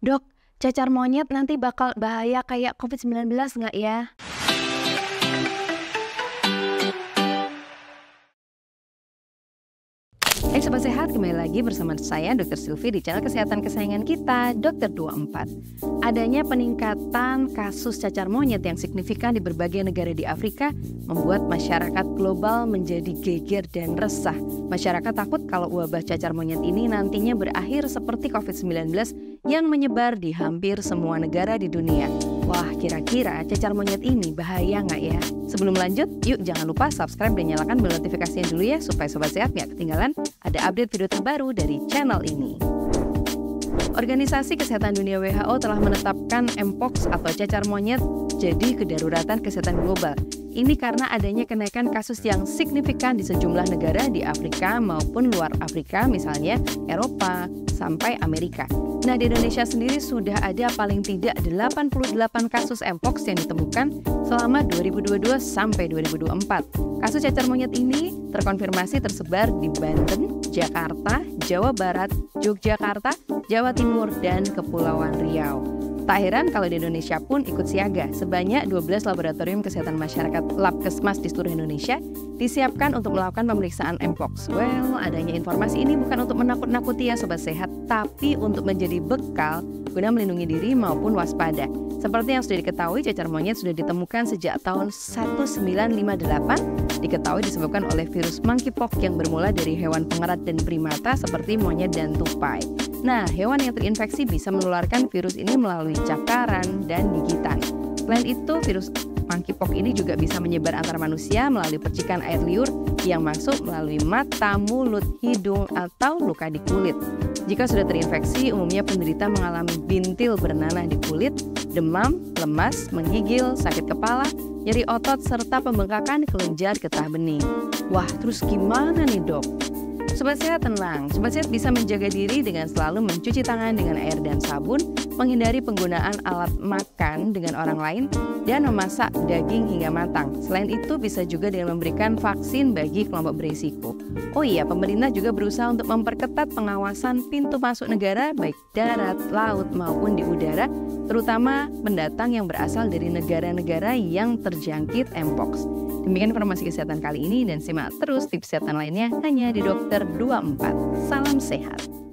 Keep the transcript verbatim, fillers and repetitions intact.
Dok, cacar monyet nanti bakal bahaya kayak covid sembilan belas nggak ya? Hai Sobat Sehat, kembali lagi bersama saya dokter Silvi di channel kesehatan kesayangan kita, dokter dua puluh empat. Adanya peningkatan kasus cacar monyet yang signifikan di berbagai negara di Afrika membuat masyarakat global menjadi geger dan resah. Masyarakat takut kalau wabah cacar monyet ini nantinya berakhir seperti covid sembilan belas yang menyebar di hampir semua negara di dunia. Wah, kira-kira cacar monyet ini bahaya nggak ya? Sebelum lanjut, yuk jangan lupa subscribe dan nyalakan bel notifikasinya dulu ya, supaya Sobat Sehat nggak ketinggalan ada update video terbaru dari channel ini. Organisasi Kesehatan Dunia W H O telah menetapkan Mpox atau cacar monyet jadi kedaruratan kesehatan global. Ini karena adanya kenaikan kasus yang signifikan di sejumlah negara di Afrika maupun luar Afrika, misalnya Eropa sampai Amerika. Nah, di Indonesia sendiri sudah ada paling tidak delapan puluh delapan kasus Mpox yang ditemukan selama dua ribu dua puluh dua sampai dua ribu dua puluh empat. Kasus cacar monyet ini terkonfirmasi tersebar di Banten, Jakarta, Jawa Barat, Yogyakarta, Jawa Timur, dan Kepulauan Riau. Tak heran kalau di Indonesia pun ikut siaga. Sebanyak dua belas laboratorium kesehatan masyarakat Labkesmas di seluruh Indonesia disiapkan untuk melakukan pemeriksaan Mpox. Well, adanya informasi ini bukan untuk menakut-nakuti ya Sobat Sehat, tapi untuk menjadi bekal guna melindungi diri maupun waspada. Seperti yang sudah diketahui, cacar monyet sudah ditemukan sejak tahun seribu sembilan ratus lima puluh delapan. Diketahui disebabkan oleh virus monkeypox yang bermula dari hewan pengerat dan primata seperti monyet dan tupai. Nah, hewan yang terinfeksi bisa menularkan virus ini melalui cakaran dan gigitan. Selain itu, virus monkeypox ini juga bisa menyebar antar manusia melalui percikan air liur yang masuk melalui mata, mulut, hidung, atau luka di kulit. Jika sudah terinfeksi, umumnya penderita mengalami bintil bernanah di kulit, demam, lemas, menggigil, sakit kepala, nyeri otot, serta pembengkakan kelenjar getah bening. Wah, terus gimana nih dok? Sobat Sehat tenang, Sobat Sehat bisa menjaga diri dengan selalu mencuci tangan dengan air dan sabun, menghindari penggunaan alat makan dengan orang lain, dan memasak daging hingga matang. Selain itu, bisa juga dengan memberikan vaksin bagi kelompok berisiko. Oh iya, pemerintah juga berusaha untuk memperketat pengawasan pintu masuk negara, baik darat, laut, maupun di udara, terutama pendatang yang berasal dari negara-negara yang terjangkit Mpox. Demikian informasi kesehatan kali ini, dan simak terus tips kesehatan lainnya hanya di dokter dua puluh empat. Salam sehat.